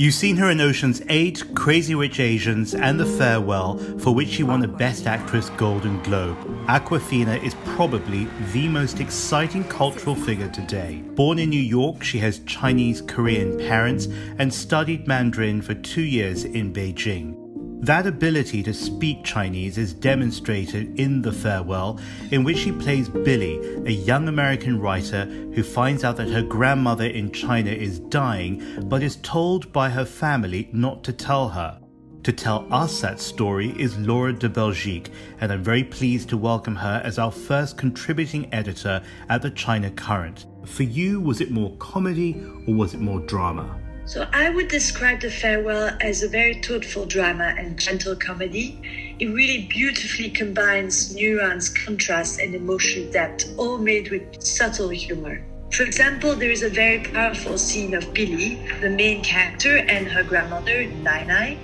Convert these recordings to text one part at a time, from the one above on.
You've seen her in Ocean's 8, Crazy Rich Asians, and The Farewell, for which she won a Best Actress Golden Globe. Awkwafina is probably the most exciting cultural figure today. Born in New York, she has Chinese-Korean parents and studied Mandarin for 2 years in Beijing. That ability to speak Chinese is demonstrated in The Farewell, in which she plays Billy, a young American writer who finds out that her grandmother in China is dying, but is told by her family not to tell her. To tell us that story is Laura de Belgique, and I'm very pleased to welcome her as our first contributing editor at The China Current. For you, was it more comedy or was it more drama? So I would describe The Farewell as a very thoughtful drama and gentle comedy. It really beautifully combines nuance, contrast, and emotional depth, all made with subtle humor. For example, there is a very powerful scene of Billy, the main character, and her grandmother, Nai Nai,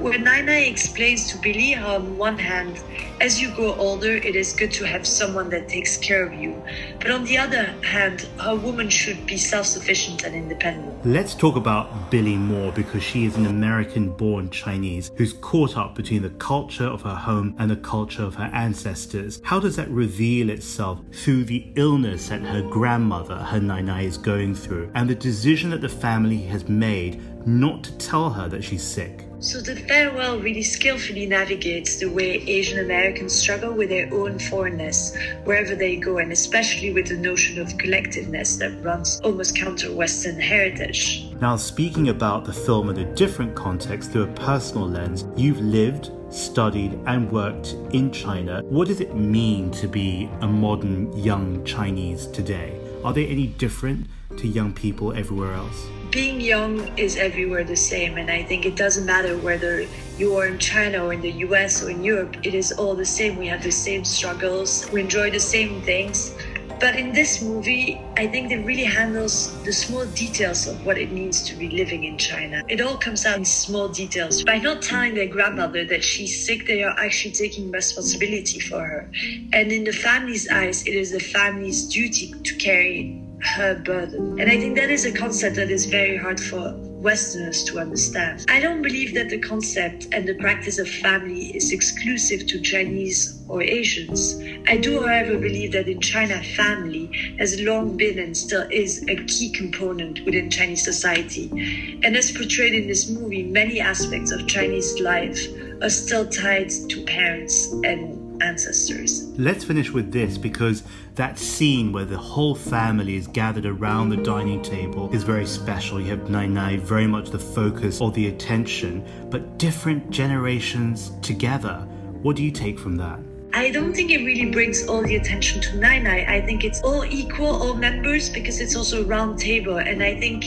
where Nai Nai explains to Billy how, on one hand, as you grow older, it is good to have someone that takes care of you. But on the other hand, a woman should be self-sufficient and independent. Let's talk about Billy more, because she is an American-born Chinese who's caught up between the culture of her home and the culture of her ancestors. How does that reveal itself through the illness that her grandmother, her Nai Nai, is going through, and the decision that the family has made not to tell her that she's sick? So The Farewell really skillfully navigates the way Asian Americans struggle with their own foreignness wherever they go, and especially with the notion of collectiveness that runs almost counter Western heritage. Now, speaking about the film in a different context through a personal lens, you've lived, studied and worked in China. What does it mean to be a modern young Chinese today? Are they any different to young people everywhere else? Being young is everywhere the same, and I think it doesn't matter whether you are in China or in the US or in Europe, it is all the same. We have the same struggles, we enjoy the same things. But in this movie, I think it really handles the small details of what it means to be living in China. It all comes out in small details. By not telling their grandmother that she's sick, they are actually taking responsibility for her. And in the family's eyes, it is the family's duty to carry her burden. And I think that is a concept that is very hard for Westerners to understand. I don't believe that the concept and the practice of family is exclusive to Chinese or Asians. I do, however, believe that in China, family has long been and still is a key component within Chinese society. And as portrayed in this movie, many aspects of Chinese life are still tied to parents and ancestors. Let's finish with this, because that scene where the whole family is gathered around the dining table is very special. You have Nai Nai, very much the focus or the attention, but different generations together. What do you take from that? I don't think it really brings all the attention to Nai Nai. I think it's all equal, all members, because it's also a round table. And I think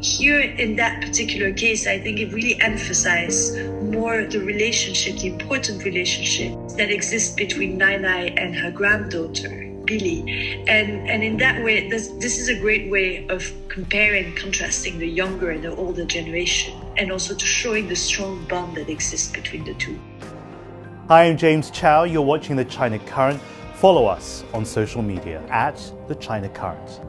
here in that particular case, I think it really emphasized more the relationship, the important relationship that exists between Nai Nai and her granddaughter, Billy. And in that way, this is a great way of comparing, contrasting the younger and the older generation, and also to showing the strong bond that exists between the two. Hi, I'm James Chow. You're watching The China Current. Follow us on social media at The China Current.